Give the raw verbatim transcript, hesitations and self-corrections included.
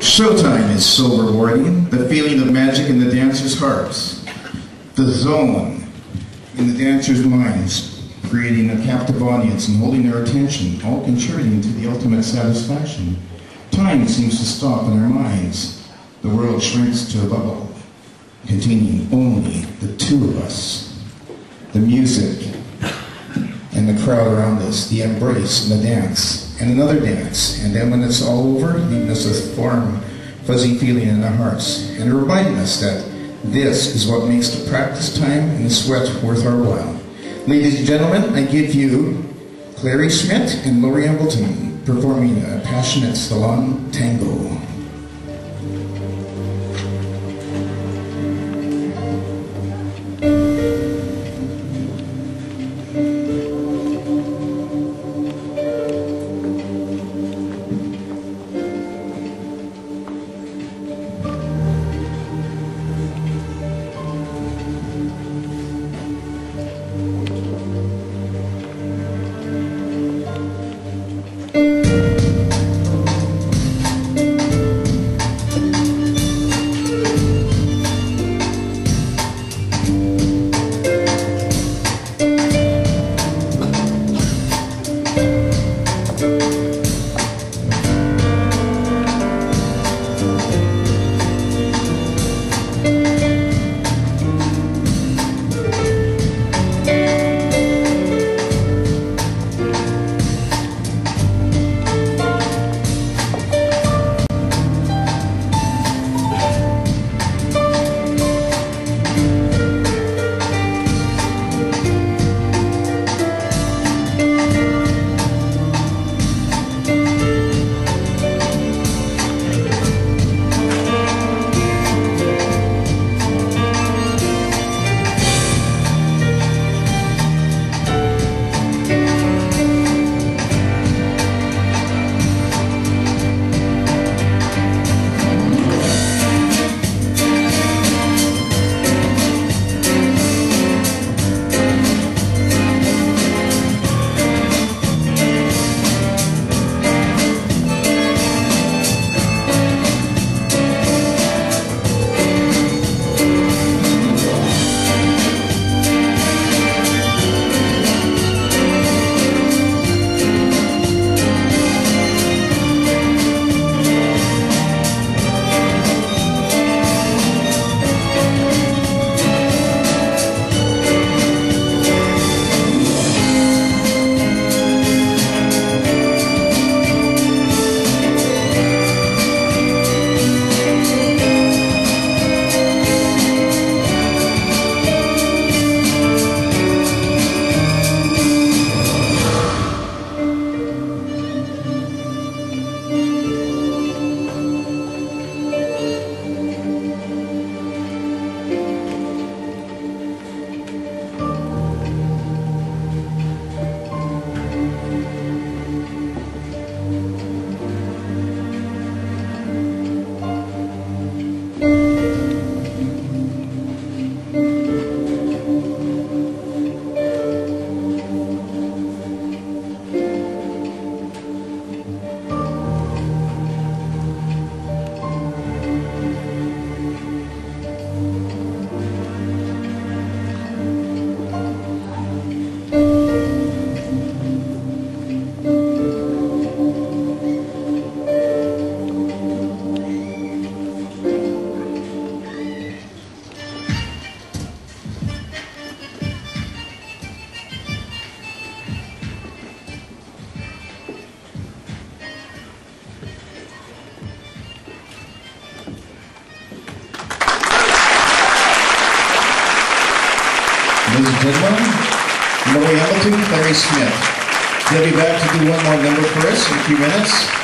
Showtime is so rewarding, the feeling of magic in the dancers' hearts, the zone in the dancers' minds, creating a captive audience and holding their attention, all contributing to the ultimate satisfaction. Time seems to stop in our minds. The world shrinks to a bubble, containing only the two of us, the music and the crowd around us, the embrace and the dance, and another dance, and then when it's all over, leaving us with a warm, fuzzy feeling in our hearts, and reminding us that this is what makes the practice time and the sweat worth our while. Ladies and gentlemen, I give you Clary Smits and Lorie Embleton performing a passionate Salon Tango. Ladies and gentlemen, Lorie Embleton, Clary Smits. They'll be back to do one more number for us in a few minutes.